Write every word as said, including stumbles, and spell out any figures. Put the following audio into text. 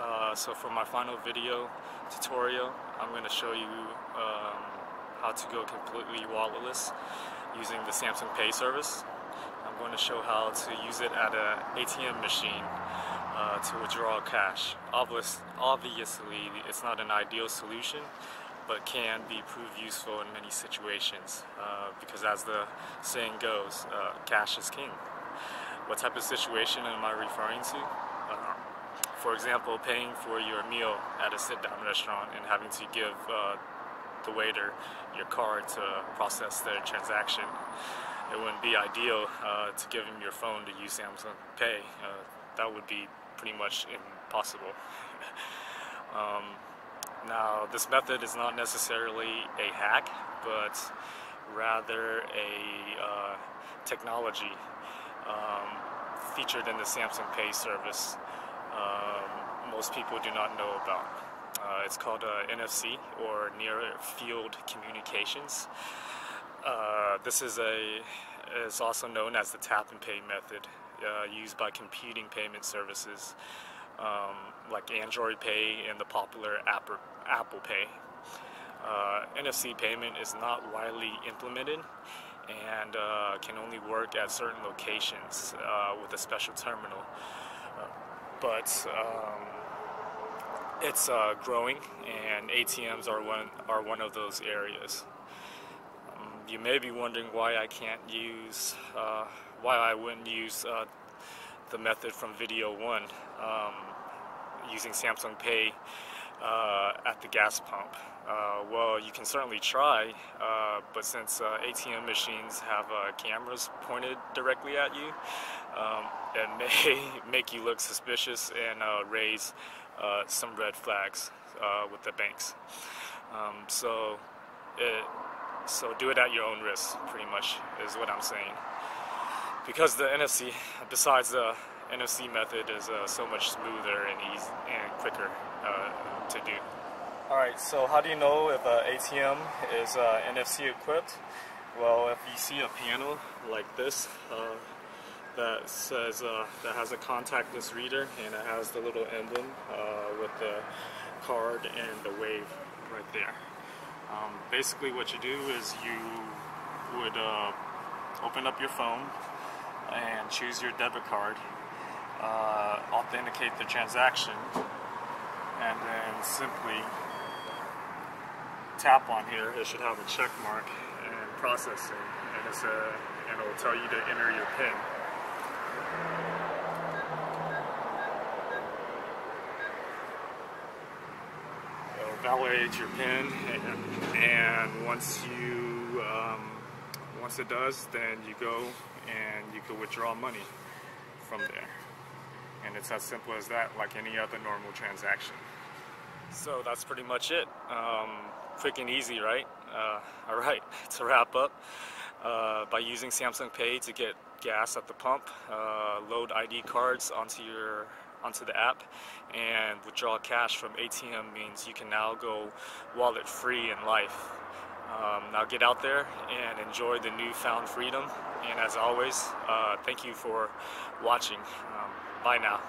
Uh, so for my final video tutorial, I'm going to show you um, how to go completely walletless using the Samsung Pay service. I'm going to show how to use it at an A T M machine uh, to withdraw cash. Obviously, it's not an ideal solution, but can be proved useful in many situations uh, because, as the saying goes, uh, cash is king. What type of situation am I referring to? Uh, for example, paying for your meal at a sit-down restaurant and having to give uh, the waiter your card to process their transaction. It wouldn't be ideal uh, to give him your phone to use Samsung Pay. Uh, that would be pretty much impossible. um, Now, this method is not necessarily a hack, but rather a uh, technology um, featured in the Samsung Pay service um, most people do not know about. Uh, it's called uh, N F C, or Near Field Communications. Uh, this is, a, is also known as the tap and pay method, uh, used by competing payment services Um, like Android Pay and the popular Apple, Apple Pay. Uh, N F C payment is not widely implemented and uh, can only work at certain locations uh, with a special terminal. Uh, but um, it's uh, growing, and A T Ms are one, are one of those areas. Um, you may be wondering why I can't use, uh, why I wouldn't use uh, the method from video one, um, using Samsung Pay uh, at the gas pump. Uh, well, you can certainly try, uh, but since uh, A T M machines have uh, cameras pointed directly at you, um, it may make you look suspicious and uh, raise uh, some red flags uh, with the banks. Um, so, it, so do it at your own risk, pretty much, is what I'm saying. Because the N F C, besides the N F C method, is uh, so much smoother and easy and quicker uh, to do. Alright, so how do you know if an A T M is uh, N F C equipped? Well, if you see a panel like this uh, that says uh, that has a contactless reader, and it has the little emblem uh, with the card and the wave right there. Um, basically, what you do is you would uh, open up your phone and choose your debit card, uh, authenticate the transaction, and then simply tap on here. It should have a check mark and processing, and it's a, and it'll tell you to enter your PIN. It'll validate your PIN, and, and once you um, once it does, then you go and you can withdraw money from there. And it's as simple as that, like any other normal transaction. So that's pretty much it. Um, quick and easy, right? Uh, all right, to wrap up, uh, by using Samsung Pay to get gas at the pump, uh, load I D cards onto your onto the app, and withdraw cash from A T M means you can now go wallet free in life. Um, now get out there and enjoy the newfound freedom. And as always, uh, thank you for watching. Um, bye now.